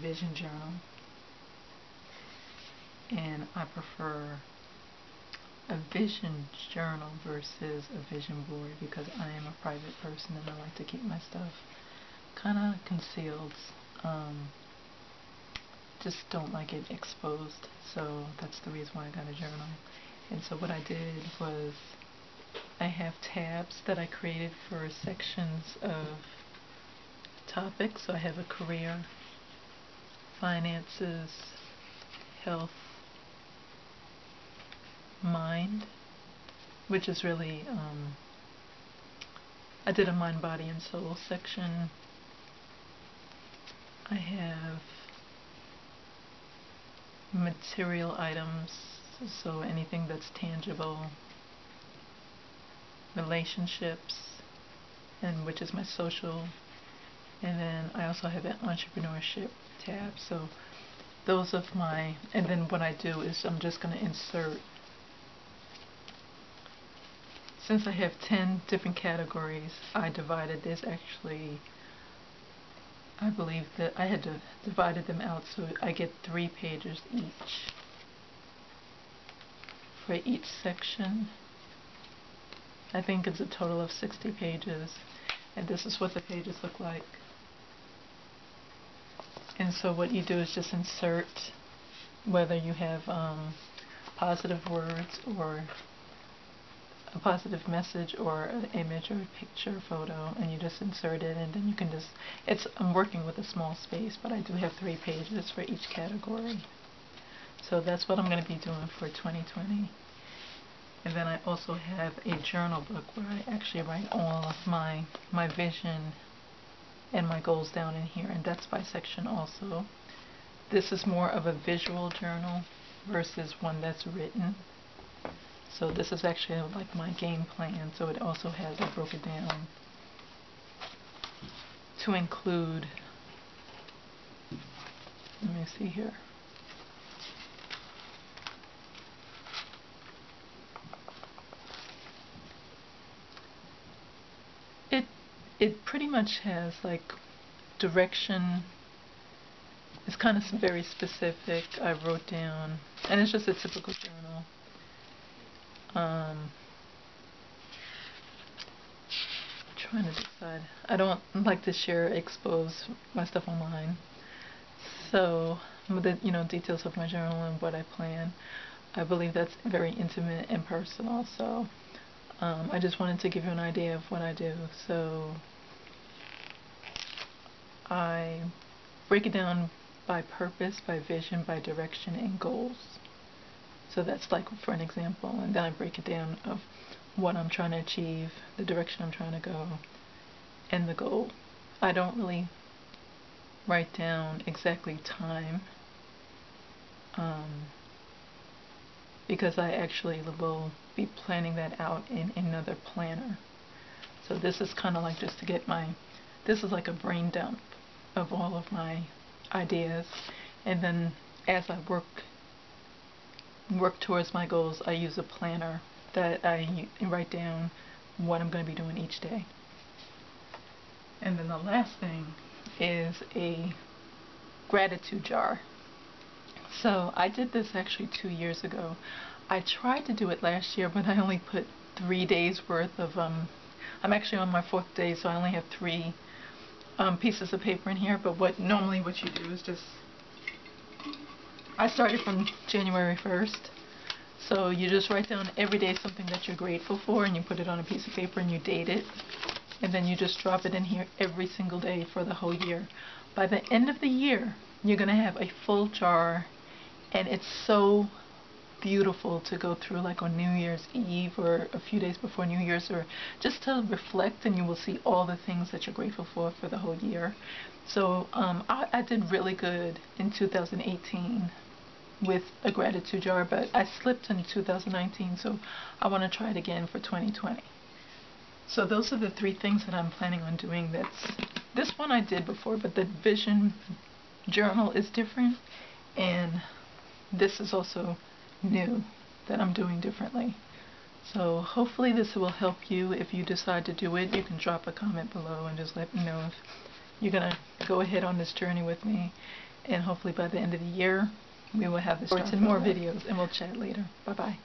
Vision journal, and I prefer a vision journal versus a vision board because I am a private person and I like to keep my stuff kind of concealed. Just don't like it exposed, so that's the reason why I got a journal. And so what I did was I have tabs that I created for sections of topics. So I have a career, finances, health, mind, which is really, I did a mind, body, and soul section. I have material items, so anything that's tangible, relationships, and which is my social. And then I also have an entrepreneurship tab. So those of my, and then what I do is I'm just going to insert, since I have 10 different categories, I divided this actually, I believe that I had to divided them out so I get 3 pages each for each section. I think it's a total of 60 pages. And this is what the pages look like. And so what you do is just insert whether you have positive words or a positive message or an image or a picture, photo, and you just insert it, and then you can just, it's, I'm working with a small space, but I do have 3 pages for each category. So that's what I'm going to be doing for 2020. And then I also have a journal book where I actually write all of my vision and my goals down in here, and that's by section also. This is more of a visual journal versus one that's written. So this is actually like my game plan, so it also has, I broke it down to include, let me see here. It pretty much has like direction. It's kind of very specific. I wrote down, and it's just a typical journal. Trying to decide. I don't like to share, expose my stuff online. So, the details of my journal and what I plan. I believe that's very intimate and personal. So. I just wanted to give you an idea of what I do. So I break it down by purpose, by vision, by direction, and goals. So that's like for an example, and then I break it down of what I'm trying to achieve, the direction I'm trying to go, and the goal. I don't really write down exactly time because I actually will be planning that out in another planner. So this is kind of like just to get my, this is like a brain dump of all of my ideas, and then as I work towards my goals, I use a planner that I write down what I'm going to be doing each day. And then the last thing is a gratitude jar. So I did this actually 2 years ago. I tried to do it last year, but I only put 3 days worth of, I'm actually on my 4th day, so I only have 3 pieces of paper in here. But what normally what you do is just, I started from January 1st. So you just write down every day something that you're grateful for, and you put it on a piece of paper and you date it. And then you just drop it in here every single day for the whole year. By the end of the year, you're going to have a full jar, and it's so beautiful to go through, like on New Year's Eve or a few days before New Year's, or just to reflect, and you will see all the things that you're grateful for the whole year. So I did really good in 2018 with a gratitude jar, but I slipped in 2019, so I want to try it again for 2020. So those are the 3 things that I'm planning on doing. This one I did before, but the vision journal is different, and this is also new that I'm doing differently. So hopefully this will help you. If you decide to do it, you can drop a comment below and just let me know if you're going to go ahead on this journey with me. And hopefully by the end of the year, we will have this and more videos, and we'll chat later. Bye-bye.